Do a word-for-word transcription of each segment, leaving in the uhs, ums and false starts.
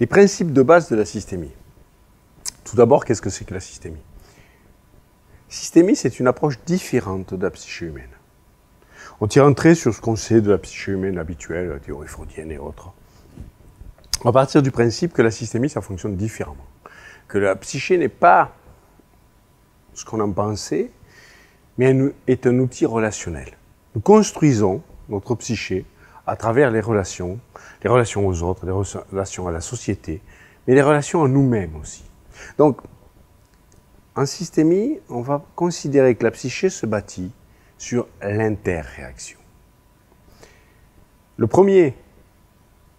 Les principes de base de la systémie. Tout d'abord, qu'est-ce que c'est que la systémie? Systémie, c'est une approche différente de la psyché humaine. On tire un trait sur ce qu'on sait de la psyché humaine habituelle, la théorie freudienne et autres. À partir du principe que la systémie, ça fonctionne différemment. Que la psyché n'est pas ce qu'on en pensait, mais est un outil relationnel. Nous construisons notre psyché à travers les relations, les relations aux autres, les relations à la société, mais les relations à nous-mêmes aussi. Donc, en systémie, on va considérer que la psyché se bâtit sur l'interréaction. Le premier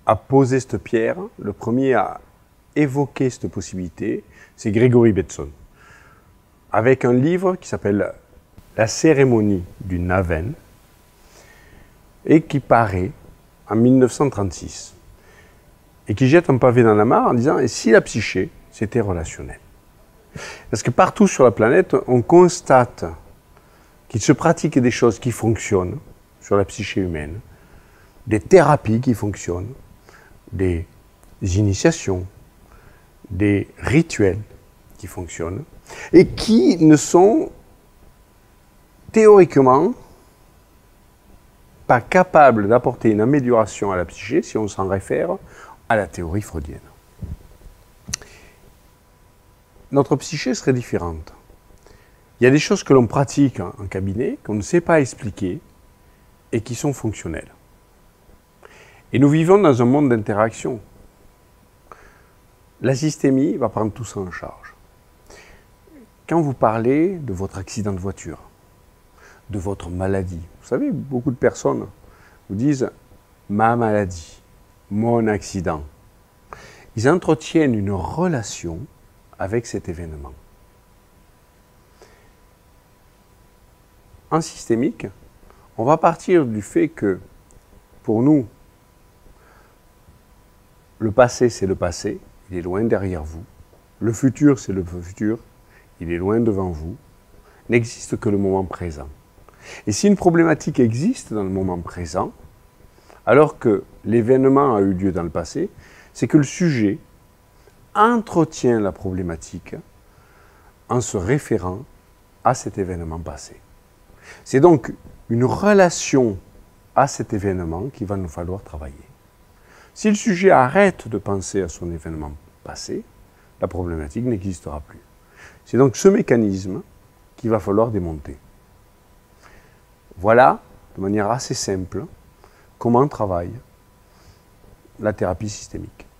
à poser cette pierre, le premier à évoquer cette possibilité, c'est Gregory Bateson, avec un livre qui s'appelle La cérémonie du Naven et qui paraît en mille neuf cent trente-six et qui jette un pavé dans la mare en disant « et si la psyché, c'était relationnel ?» Parce que partout sur la planète, on constate qu'il se pratique des choses qui fonctionnent sur la psyché humaine, des thérapies qui fonctionnent, des initiations, des rituels qui fonctionnent, et qui ne sont théoriquement pas capables d'apporter une amélioration à la psyché si on s'en réfère à la théorie freudienne. Notre psyché serait différente. Il y a des choses que l'on pratique en cabinet, qu'on ne sait pas expliquer et qui sont fonctionnelles. Et nous vivons dans un monde d'interaction. La systémie va prendre tout ça en charge. Quand vous parlez de votre accident de voiture, de votre maladie, vous savez, beaucoup de personnes vous disent « ma maladie »,« mon accident ». Ils entretiennent une relation avec cet événement. En systémique, on va partir du fait que, pour nous, le passé, c'est le passé, il est loin derrière vous. Le futur, c'est le futur, il est loin devant vous. N'existe que le moment présent. Et si une problématique existe dans le moment présent, alors que l'événement a eu lieu dans le passé, c'est que le sujet entretient la problématique en se référant à cet événement passé. C'est donc une relation à cet événement qu'il va nous falloir travailler. Si le sujet arrête de penser à son événement passé, la problématique n'existera plus. C'est donc ce mécanisme qu'il va falloir démonter. Voilà, de manière assez simple, comment travaille la thérapie systémique.